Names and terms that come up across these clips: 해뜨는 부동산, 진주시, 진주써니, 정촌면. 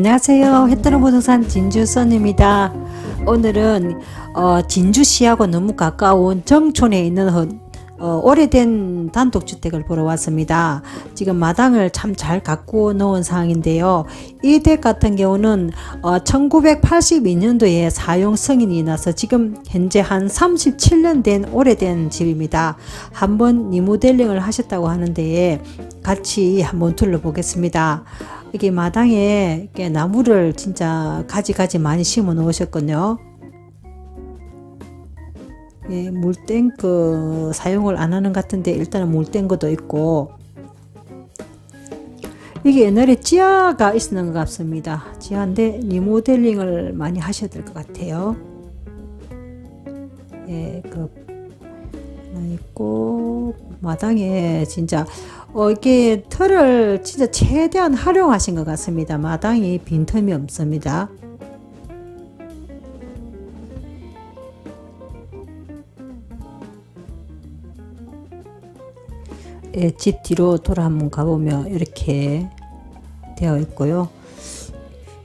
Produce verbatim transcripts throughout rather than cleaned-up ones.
안녕하세요. 해뜨는 부동산 진주써니입니다. 오늘은 어, 진주시하고 너무 가까운 정촌에 있는 허, 어, 오래된 단독주택을 보러 왔습니다. 지금 마당을 참 잘 가꾸어 놓은 상황인데요. 이 댁 같은 경우는 어, 천구백팔십이 년도에 사용 승인이 나서 지금 현재 한 삼십칠 년 된 오래된 집입니다. 한번 리모델링을 하셨다고 하는데 같이 한번 둘러보겠습니다. 이게 마당에 이렇게 나무를 진짜 가지가지 많이 심어 놓으셨군요. 예, 물탱크 사용을 안 하는 같은데 일단은 물탱크도 있고, 이게 옛날에 지하가 있었는 것 같습니다. 지하인데 리모델링을 많이 하셔야 될 것 같아요. 예, 그 하나 있고, 마당에 진짜 어, 이게 털을 진짜 최대한 활용하신 것 같습니다. 마당이 빈틈이 없습니다. 예, 집 뒤로 돌아 한번 가보면 이렇게 되어 있고요.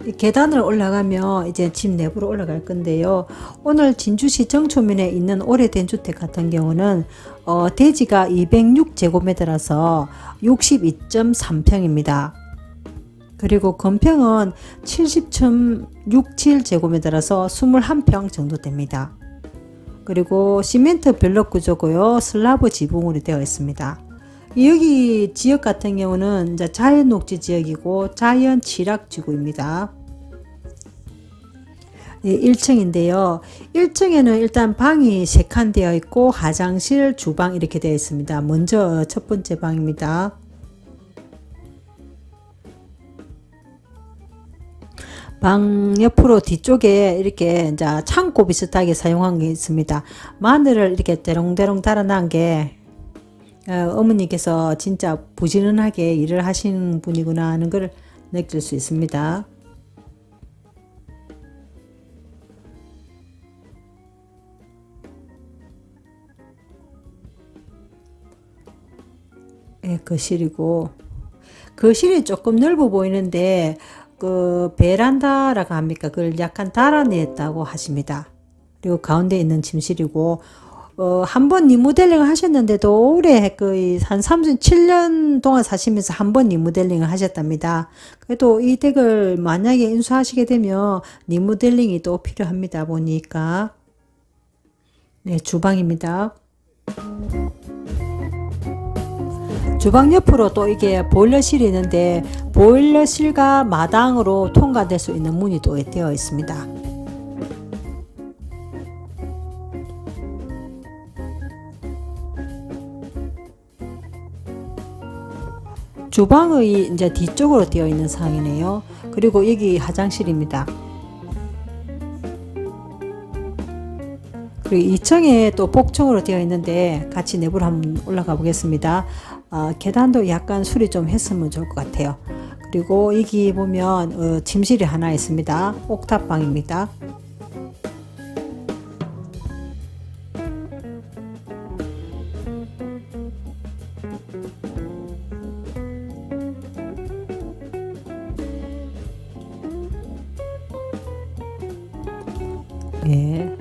이 계단을 올라가면 이제 집 내부로 올라갈 건데요. 오늘 진주시 정초면에 있는 오래된 주택 같은 경우는 어, 대지가 이백육 제곱미터라서 육십이 점 삼 평입니다. 그리고 건평은 칠십 점 육칠 제곱미터라서 이십일 평 정도 됩니다. 그리고 시멘트 블럭 구조고요. 슬라브 지붕으로 되어 있습니다. 여기 지역 같은 경우는 이제 자연 녹지 지역이고 자연 칠악 지구입니다. 예, 일 층인데요. 일 층에는 일단 방이 세 칸 되어 있고 화장실, 주방 이렇게 되어 있습니다. 먼저 첫 번째 방입니다. 방 옆으로 뒤쪽에 이렇게 이제 창고 비슷하게 사용한 게 있습니다. 마늘을 이렇게 대롱대롱 달아난 게 어머니께서 진짜 부지런하게 일을 하시는 분이구나 하는 걸 느낄 수 있습니다. 예, 거실이고, 거실이 조금 넓어 보이는데 그 베란다라고 합니까? 그걸 약간 달아냈다고 하십니다. 그리고 가운데 있는 침실이고, 어, 한번 리모델링을 하셨는데도 올해 거의 한 삼십칠 년 동안 사시면서 한번 리모델링을 하셨답니다. 그래도 이 댁을 만약에 인수하시게 되면 리모델링이 또 필요합니다 보니까. 네, 주방입니다. 주방 옆으로 또 이게 보일러실이 있는데 보일러실과 마당으로 통과될 수 있는 문이 또 되어 있습니다. 주방의 이제 뒤쪽으로 되어 있는 상황이네요. 그리고 여기 화장실입니다. 그리고 이 층에 또 복층으로 되어 있는데 같이 내부로 한번 올라가 보겠습니다. 아, 계단도 약간 수리 좀 했으면 좋을 것 같아요. 그리고 여기 보면 어, 침실이 하나 있습니다. 옥탑방입니다. 예,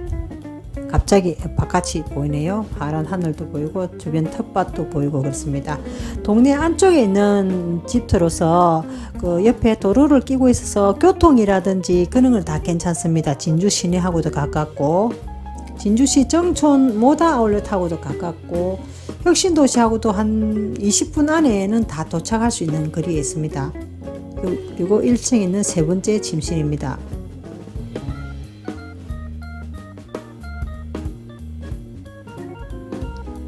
갑자기 바깥이 보이네요. 파란 하늘도 보이고 주변 텃밭도 보이고 그렇습니다. 동네 안쪽에 있는 집터로서 그 옆에 도로를 끼고 있어서 교통이라든지 그런 걸 다 괜찮습니다. 진주 시내하고도 가깝고 진주시 정촌 모다 아울렛하고도 가깝고 혁신도시하고도 한 이십 분 안에는 다 도착할 수 있는 거리에 있습니다. 그리고 일 층에 있는 세 번째 침실입니다.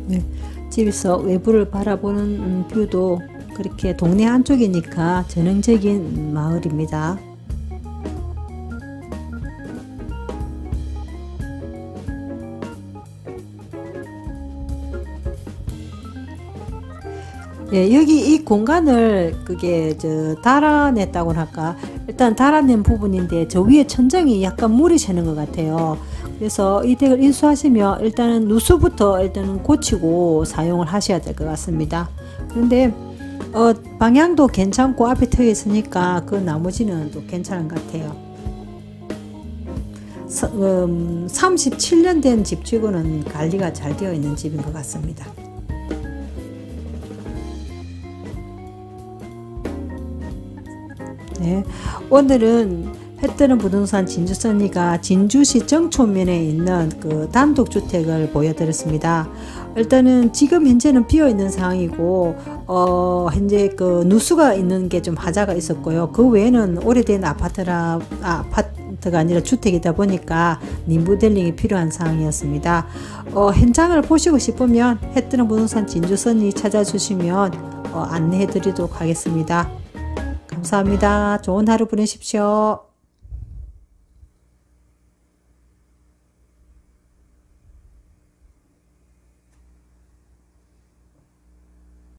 네, 집에서 외부를 바라보는 음, 뷰도 그렇게 동네 한쪽이니까 전형적인 마을입니다. 예, 여기 이 공간을 그게 저 달아냈다고 할까? 일단 달아낸 부분인데 저 위에 천장이 약간 물이 새는 것 같아요. 그래서 이 댁을 인수하시면 일단은 누수부터 일단은 고치고 사용을 하셔야 될 것 같습니다. 그런데 어, 방향도 괜찮고 앞에 트여 있으니까 그 나머지는 또 괜찮은 것 같아요. 서, 음, 삼십칠 년 된 집치고는 관리가 잘 되어 있는 집인 것 같습니다. 네, 오늘은 해뜨는 부동산 진주써니가 진주시 정촌면에 있는 그 단독주택을 보여드렸습니다. 일단은 지금 현재는 비어있는 상황이고 어 현재 그 누수가 있는 게 좀 하자가 있었고요. 그 외에는 오래된 아파트라 아파트가 아니라 주택이다 보니까 리모델링이 필요한 상황이었습니다. 어 현장을 보시고 싶으면 해뜨는 부동산 진주써니 찾아주시면 어, 안내해 드리도록 하겠습니다. 감사합니다. 좋은 하루 보내십시오.